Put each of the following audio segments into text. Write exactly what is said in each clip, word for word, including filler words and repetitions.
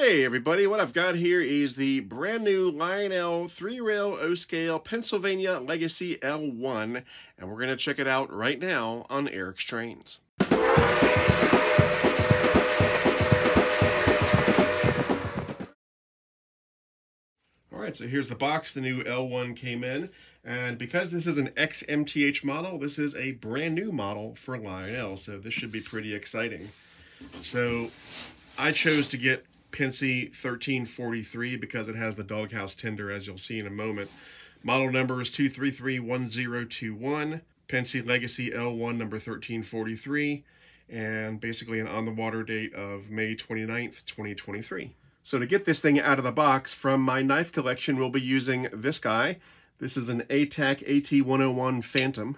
Hey everybody, what I've got here is the brand new Lionel three rail O-Scale Pennsylvania Legacy L one, and we're going to check it out right now on Eric's Trains. Alright, so here's the box. The new L one came in, and because this is an ex-M T H model, this is a brand new model for Lionel, so this should be pretty exciting. So, I chose to get Pennsy thirteen forty-three because it has the doghouse tender, as you'll see in a moment. Model number is two three three one zero two one, Pennsy Legacy L one number thirteen forty-three, and basically an on-the-water date of May twenty-ninth, twenty twenty-three. So to get this thing out of the box from my knife collection, we'll be using this guy. This is an ATAC A T one oh one Phantom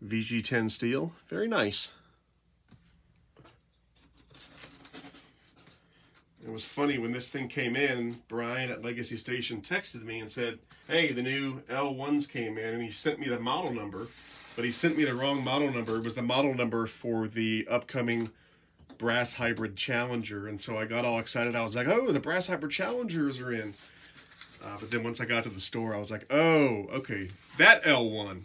V G ten steel. Very nice. It was funny when this thing came in, Brian at Legacy Station texted me and said, hey, the new L ones came in, and he sent me the model number, but he sent me the wrong model number. It was the model number for the upcoming Brass Hybrid Challenger, and so I got all excited. I was like, oh, the Brass Hybrid Challengers are in. Uh, but then once I got to the store, I was like, oh, okay, that L one.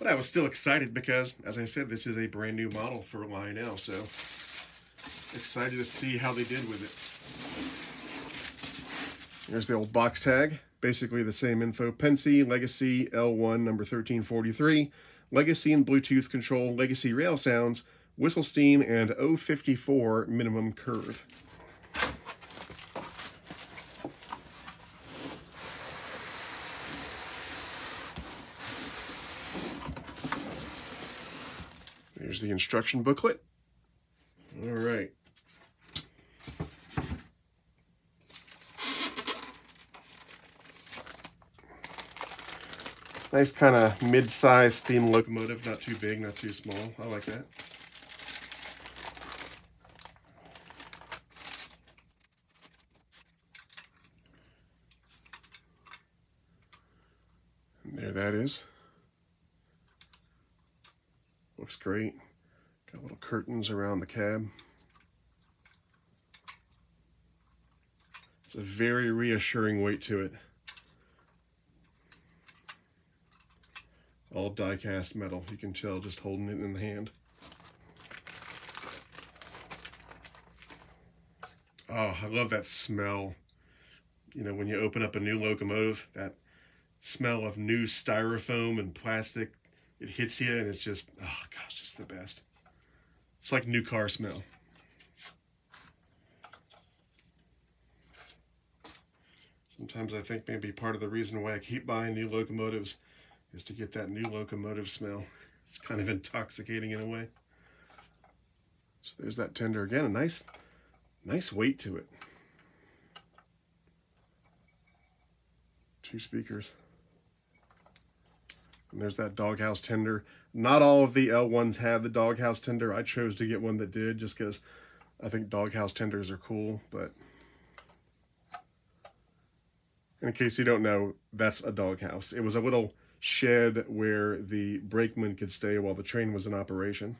But I was still excited because, as I said, this is a brand new model for Lionel, so excited to see how they did with it. There's the old box tag. Basically the same info. Pennsy, Legacy, L one, number thirteen forty-three, Legacy and Bluetooth control, Legacy rail sounds, whistle steam, and oh fifty-four minimum curve. There's the instruction booklet. All right. Nice kind of mid-sized steam locomotive. Not too big, not too small. I like that. And there that is. Looks great. Got little curtains around the cab. It's a very reassuring weight to it. All die-cast metal. You can tell just holding it in the hand. Oh, I love that smell. You know, when you open up a new locomotive, that smell of new styrofoam and plastic, it hits you, and it's just, oh gosh, it's the best. It's like new car smell. Sometimes I think maybe part of the reason why I keep buying new locomotives is to get that new locomotive smell. It's kind of intoxicating in a way. So there's that tender again, a nice, nice weight to it. Two speakers. And there's that doghouse tender. Not all of the L ones have the doghouse tender. I chose to get one that did just because I think doghouse tenders are cool. But in case you don't know, that's a doghouse. It was a little shed where the brakeman could stay while the train was in operation.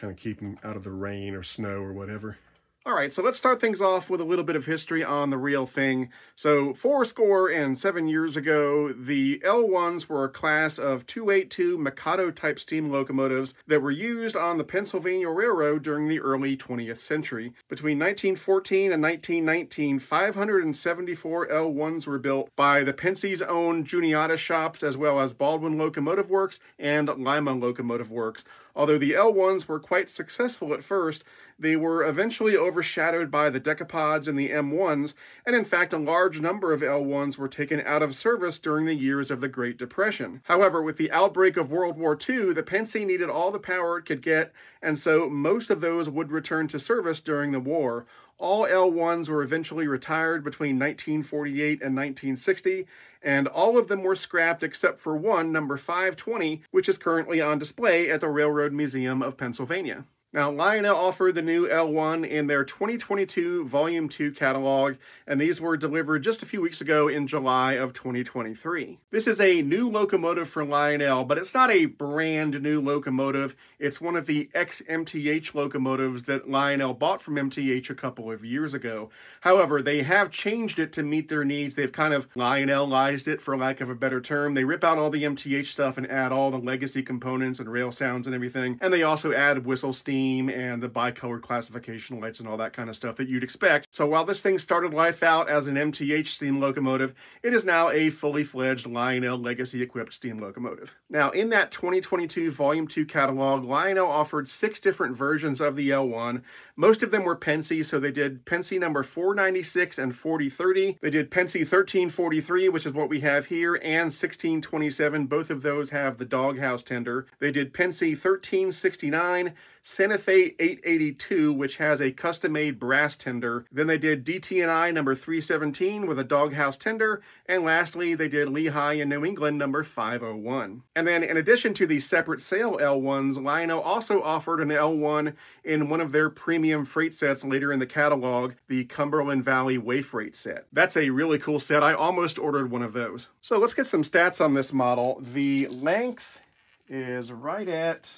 Kind of keep them out of the rain or snow or whatever. All right, so let's start things off with a little bit of history on the real thing. So four score and seven years ago, the L ones were a class of two eight two Mikado-type steam locomotives that were used on the Pennsylvania Railroad during the early twentieth century. Between nineteen fourteen and nineteen nineteen, five hundred seventy-four L ones were built by the Pensey's own Juniata shops, as well as Baldwin Locomotive Works and Lima Locomotive Works. Although the L ones were quite successful at first, they were eventually overshadowed by the Decapods and the M ones, and in fact a large number of L ones were taken out of service during the years of the Great Depression. However, with the outbreak of World War Two, the Pennsy needed all the power it could get, and so most of those would return to service during the war. All L ones were eventually retired between nineteen forty-eight and nineteen sixty, and all of them were scrapped except for one, number five twenty, which is currently on display at the Railroad Museum of Pennsylvania. Now, Lionel offered the new L one in their twenty twenty-two Volume two catalog, and these were delivered just a few weeks ago in July of twenty twenty-three. This is a new locomotive for Lionel, but it's not a brand new locomotive. It's one of the ex-M T H locomotives that Lionel bought from M T H a couple of years ago. However, they have changed it to meet their needs. They've kind of Lionelized it, for lack of a better term. They rip out all the M T H stuff and add all the legacy components and rail sounds and everything, and they also add whistle steam and the bicolored classification lights and all that kind of stuff that you'd expect. So while this thing started life out as an M T H steam locomotive, it is now a fully fledged Lionel Legacy equipped steam locomotive. Now in that twenty twenty-two Volume two catalog, Lionel offered six different versions of the L one. Most of them were Pennsy, so they did Pennsy number four ninety-six and forty thirty. They did Pennsy thirteen forty-three, which is what we have here, and sixteen twenty-seven. Both of those have the doghouse tender. They did Pennsy thirteen sixty-nine, Santa Fe eight eighty-two, which has a custom-made brass tender. Then they did D T and I number three seventeen with a doghouse tender. And lastly, they did Lehigh in New England number five oh one. And then in addition to these separate sale L ones, Lionel also offered an L one in one of their premium freight sets later in the catalog, the Cumberland Valley Wayfreight set. That's a really cool set. I almost ordered one of those. So let's get some stats on this model. The length is right at...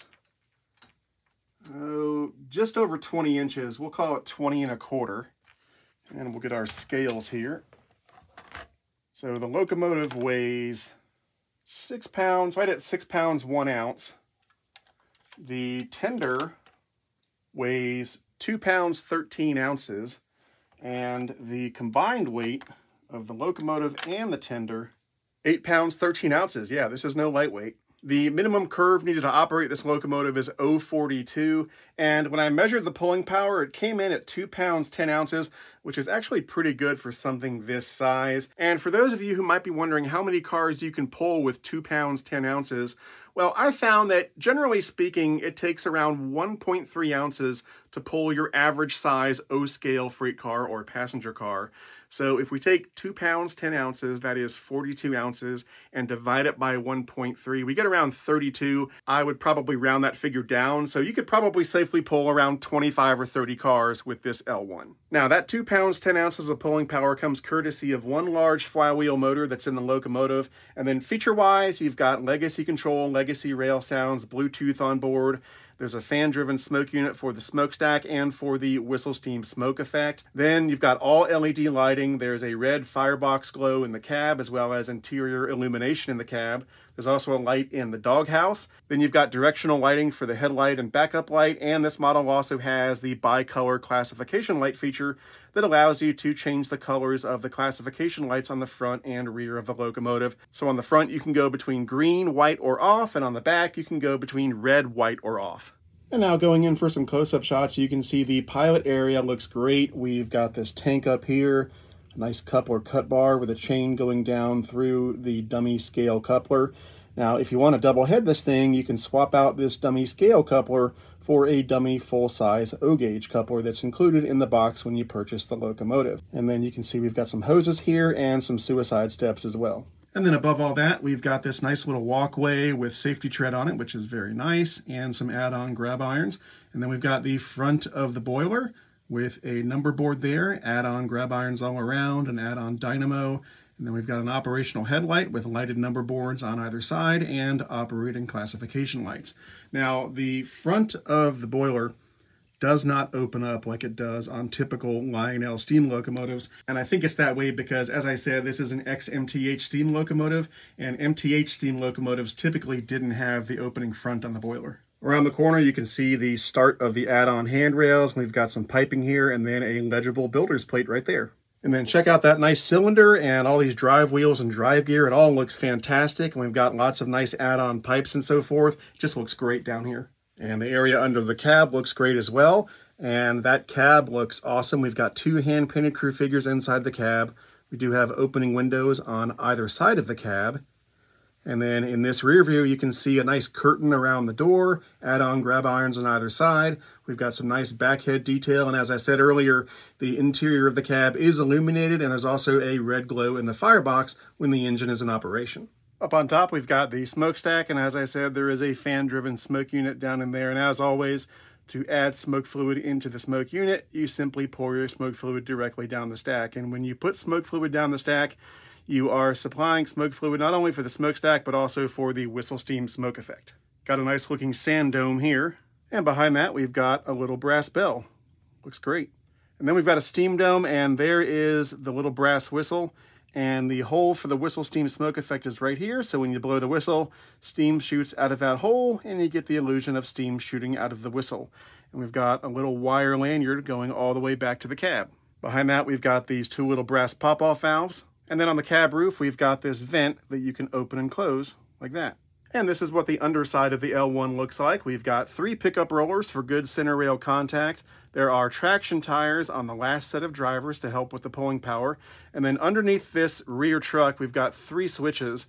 oh, just over twenty inches. We'll call it twenty and a quarter. And we'll get our scales here. So the locomotive weighs six pounds, right at six pounds, one ounce. The tender weighs two pounds, thirteen ounces. And the combined weight of the locomotive and the tender, eight pounds, thirteen ounces. Yeah, this is no lightweight. The minimum curve needed to operate this locomotive is oh forty-two, and when I measured the pulling power, it came in at two pounds ten ounces, which is actually pretty good for something this size. And for those of you who might be wondering how many cars you can pull with two pounds ten ounces, well, I found that generally speaking, it takes around one point three ounces to pull your average size O-Scale freight car or passenger car. So if we take two pounds ten ounces, that is forty-two ounces, and divide it by one point three, we get around thirty-two. I would probably round that figure down, so you could probably safely pull around twenty-five or thirty cars with this L one. Now that two pounds ten ounces of pulling power comes courtesy of one large flywheel motor that's in the locomotive, and then feature-wise, you've got legacy control, legacy rail sounds, Bluetooth on board. There's a fan-driven smoke unit for the smokestack and for the whistle steam smoke effect. Then you've got all L E D lighting. There's a red firebox glow in the cab as well as interior illumination in the cab. There's also a light in the doghouse. Then you've got directional lighting for the headlight and backup light. And this model also has the bi-color classification light feature that allows you to change the colors of the classification lights on the front and rear of the locomotive. So on the front, you can go between green, white, or off, and on the back, you can go between red, white, or off. And now going in for some close-up shots, you can see the pilot area looks great. We've got this tank up here, a nice coupler cut bar with a chain going down through the dummy scale coupler. Now, if you want to double head this thing, you can swap out this dummy scale coupler for a dummy full-size O-Gauge coupler that's included in the box when you purchase the locomotive. And then you can see we've got some hoses here and some suicide steps as well. And then above all that, we've got this nice little walkway with safety tread on it, which is very nice, and some add-on grab irons. And then we've got the front of the boiler with a number board there, add-on grab irons all around, an add-on dynamo. And then we've got an operational headlight with lighted number boards on either side and operating classification lights. Now, the front of the boiler does not open up like it does on typical Lionel steam locomotives. And I think it's that way because, as I said, this is an ex-M T H steam locomotive, and M T H steam locomotives typically didn't have the opening front on the boiler. Around the corner, you can see the start of the add-on handrails. We've got some piping here and then a legible builder's plate right there. And then check out that nice cylinder and all these drive wheels and drive gear. It all looks fantastic. And we've got lots of nice add-on pipes and so forth. Just looks great down here. And the area under the cab looks great as well. And that cab looks awesome. We've got two hand-painted crew figures inside the cab. We do have opening windows on either side of the cab. And then in this rear view, you can see a nice curtain around the door, add-on grab irons on either side. We've got some nice back head detail. And as I said earlier, the interior of the cab is illuminated, and there's also a red glow in the firebox when the engine is in operation. Up on top, we've got the smokestack. And as I said, there is a fan-driven smoke unit down in there. And as always, To add smoke fluid into the smoke unit, you simply pour your smoke fluid directly down the stack. And when you put smoke fluid down the stack, you are supplying smoke fluid not only for the smokestack, but also for the whistle steam smoke effect. Got a nice looking sand dome here. And behind that, we've got a little brass bell. Looks great. And then we've got a steam dome, and there is the little brass whistle. And the hole for the whistle steam smoke effect is right here. So when you blow the whistle, steam shoots out of that hole and you get the illusion of steam shooting out of the whistle. And we've got a little wire lanyard going all the way back to the cab. Behind that, we've got these two little brass pop-off valves. And then on the cab roof, we've got this vent that you can open and close like that. And this is what the underside of the L one looks like. We've got three pickup rollers for good center rail contact. There are traction tires on the last set of drivers to help with the pulling power. And then underneath this rear truck, we've got three switches.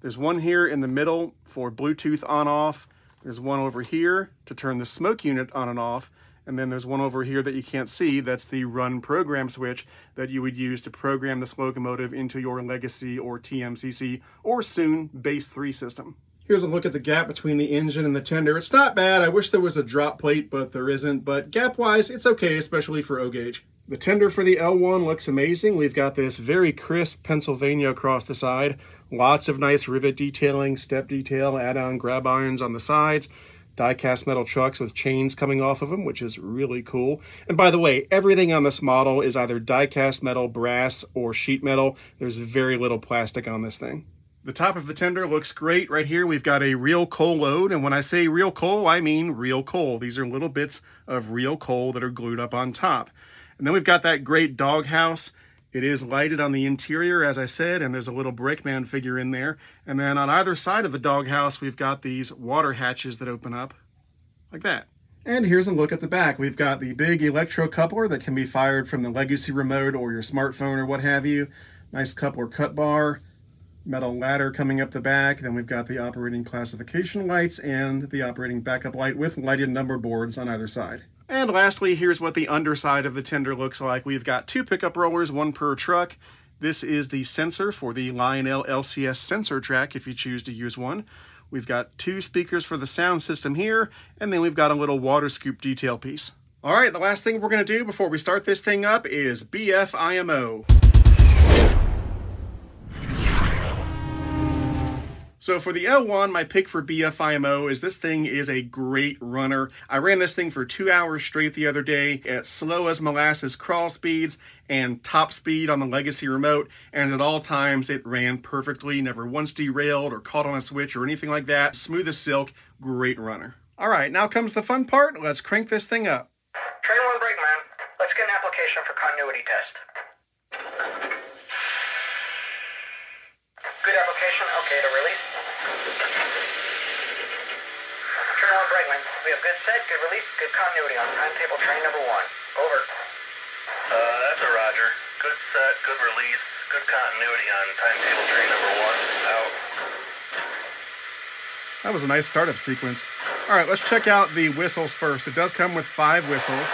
There's one here in the middle for Bluetooth on-off. There's one over here to turn the smoke unit on and off. And then there's one over here that you can't see. That's the run program switch that you would use to program this locomotive into your Legacy or T M C C or soon Base three system. Here's a look at the gap between the engine and the tender. It's not bad. I wish there was a drop plate, but there isn't. But gap-wise, it's okay, especially for O-Gauge. The tender for the L one looks amazing. We've got this very crisp Pennsylvania across the side. Lots of nice rivet detailing, step detail, add-on grab irons on the sides. Die-cast metal trucks with chains coming off of them, which is really cool. And by the way, everything on this model is either die-cast metal, brass, or sheet metal. There's very little plastic on this thing. The top of the tender looks great. Right here, we've got a real coal load. And when I say real coal, I mean real coal. These are little bits of real coal that are glued up on top. And then we've got that great doghouse. It is lighted on the interior, as I said, and there's a little brakeman figure in there. And then on either side of the doghouse, we've got these water hatches that open up like that. And here's a look at the back. We've got the big electrocoupler that can be fired from the Legacy remote or your smartphone or what have you. Nice coupler cut bar. Metal ladder coming up the back. Then we've got the operating classification lights and the operating backup light with lighted number boards on either side. And lastly, here's what the underside of the tender looks like. We've got two pickup rollers, one per truck. This is the sensor for the Lionel L C S sensor track if you choose to use one. We've got two speakers for the sound system here, and then we've got a little water scoop detail piece. All right, the last thing we're gonna do before we start this thing up is B F I M O. So for the L one, my pick for B F I M O is this thing is a great runner. I ran this thing for two hours straight the other day at slow as molasses crawl speeds and top speed on the Legacy remote, and at all times it ran perfectly, never once derailed or caught on a switch or anything like that. Smooth as silk, great runner. All right, now comes the fun part. Let's crank this thing up. Train one brake man, let's get an application for continuity test. Good application, okay to release. Train one brakeman, we have good set, good release, good continuity on timetable train number one. Over. Uh, that's a roger. Good set, good release, good continuity on timetable train number one. Out. That was a nice startup sequence. All right, let's check out the whistles first. It does come with five whistles.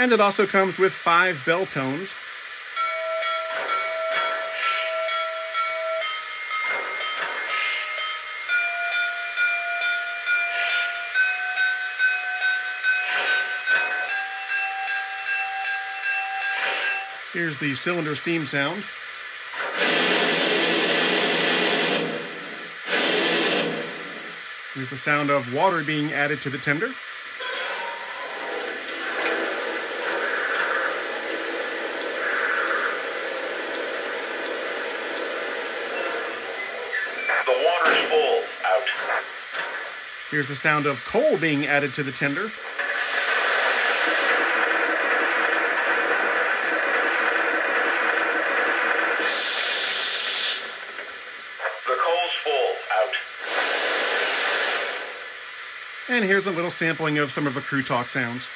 And it also comes with five bell tones. Here's the cylinder steam sound. Here's the sound of water being added to the tender. Here's the sound of coal being added to the tender. And here's a little sampling of some of the crew talk sounds.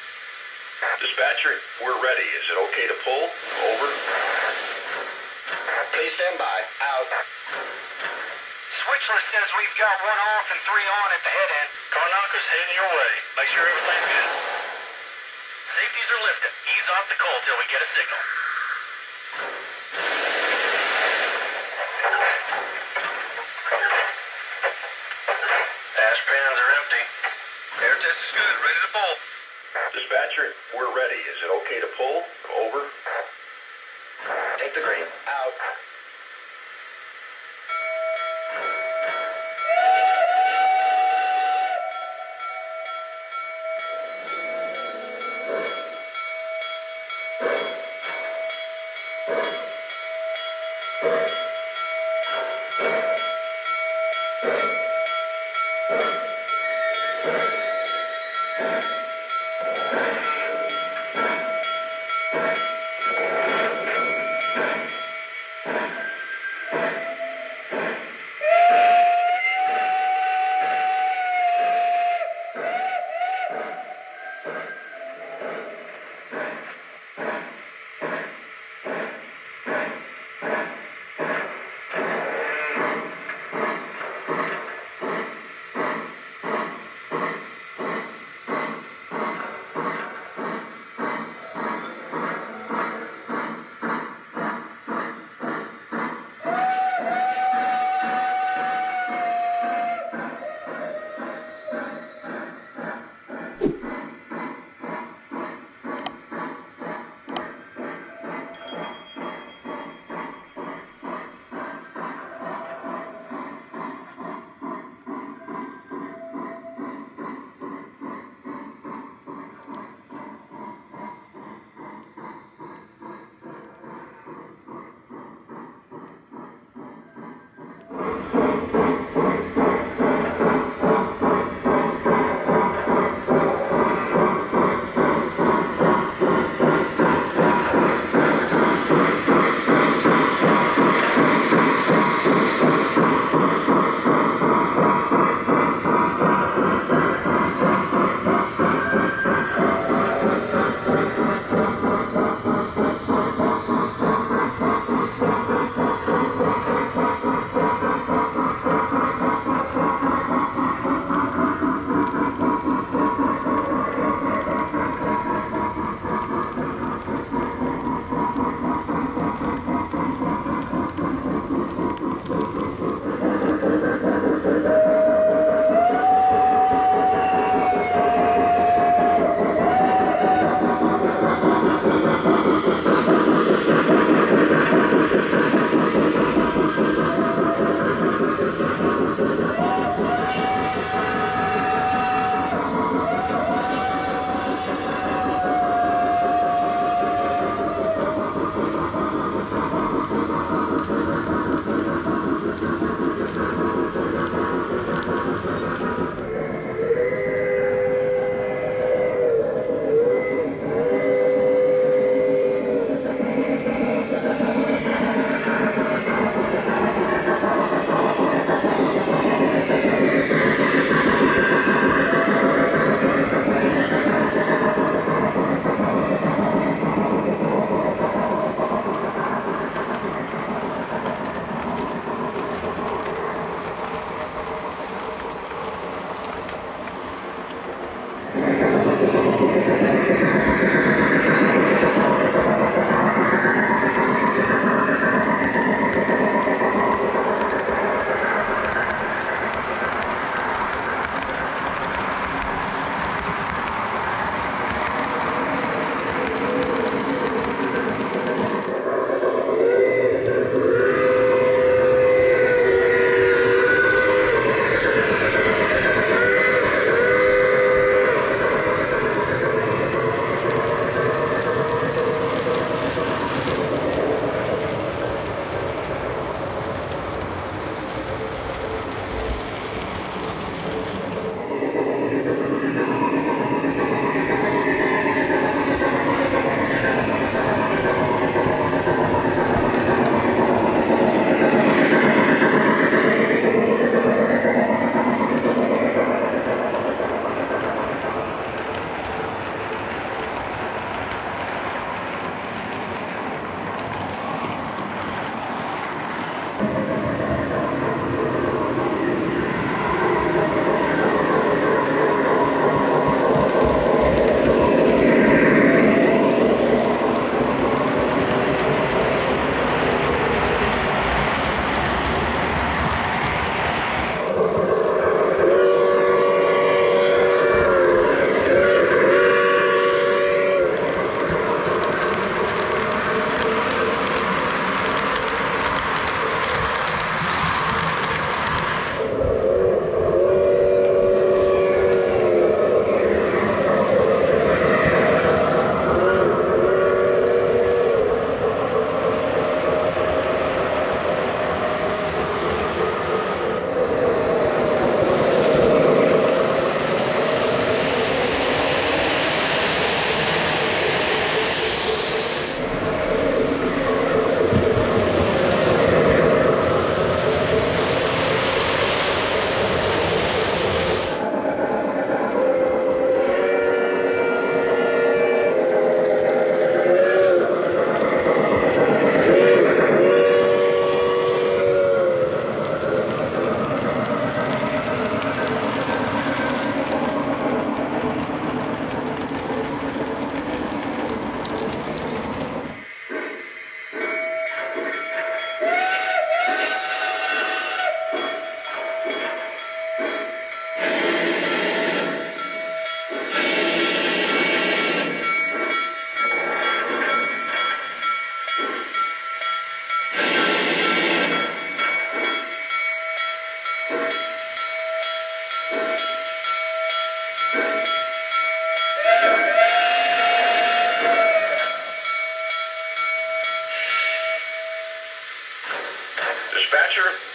Dispatcher, we're ready. Is it okay to pull? Over. Please stand by. Out. Switchler says we've got one off and three on at the head end. Carnacus heading your way. Make sure everything's good. Safeties are lifted. Ease off the coal till we get a signal. Ash pans are empty. Air test is good. Ready to pull. Dispatcher, we're ready. Is it okay to pull? Over. Take the green. Out.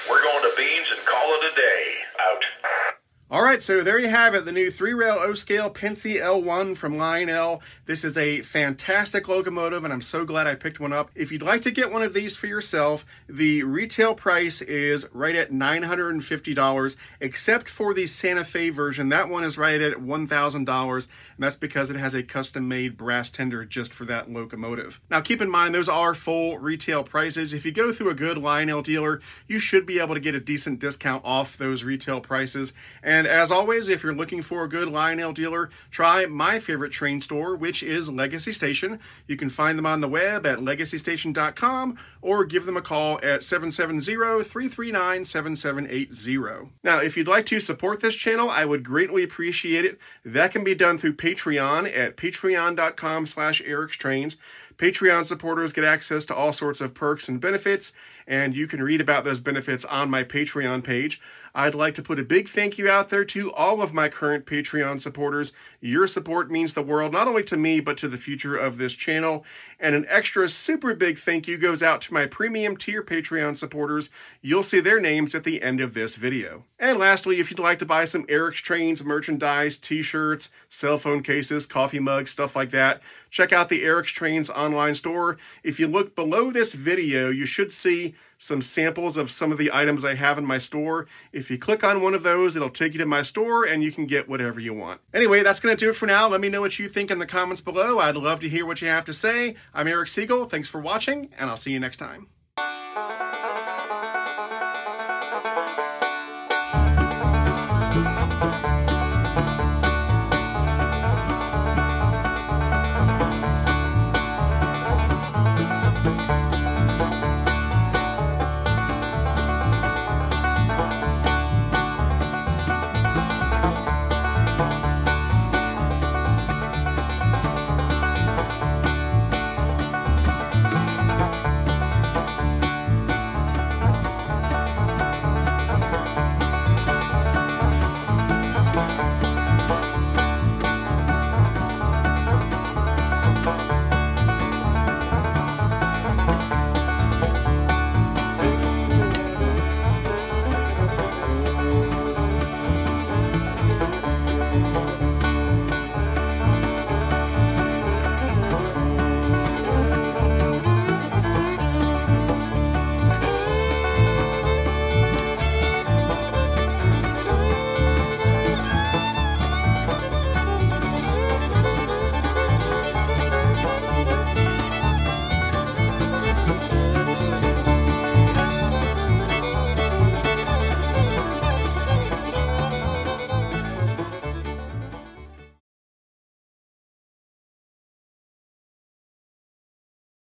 We're going to Beans and call it a day. Out. All right, so there you have it, the new three rail O-Scale Pennsy L one from Lionel. This is a fantastic locomotive, and I'm so glad I picked one up. If you'd like to get one of these for yourself, the retail price is right at nine hundred fifty dollars, except for the Santa Fe version. That one is right at one thousand dollars, and that's because it has a custom-made brass tender just for that locomotive. Now, keep in mind, those are full retail prices. If you go through a good Lionel dealer, you should be able to get a decent discount off those retail prices. And And as always, if you're looking for a good Lionel dealer, try my favorite train store, which is Legacy Station. You can find them on the web at Legacy Station dot com or give them a call at seven seven zero, three three nine, seven seven eight zero. Now, if you'd like to support this channel, I would greatly appreciate it. That can be done through Patreon at patreon dot com slash Eric's Trains. Patreon supporters get access to all sorts of perks and benefits, and you can read about those benefits on my Patreon page. I'd like to put a big thank you out there to all of my current Patreon supporters. Your support means the world, not only to me, but to the future of this channel. And an extra super big thank you goes out to my premium tier Patreon supporters. You'll see their names at the end of this video. And lastly, if you'd like to buy some Eric's Trains merchandise, t-shirts, cell phone cases, coffee mugs, stuff like that, check out the Eric's Trains online store. If you look below this video, you should see some samples of some of the items I have in my store. If you click on one of those, it'll take you to my store and you can get whatever you want. Anyway, that's going to do it for now. Let me know what you think in the comments below. I'd love to hear what you have to say. I'm Eric Siegel. Thanks for watching, and I'll see you next time.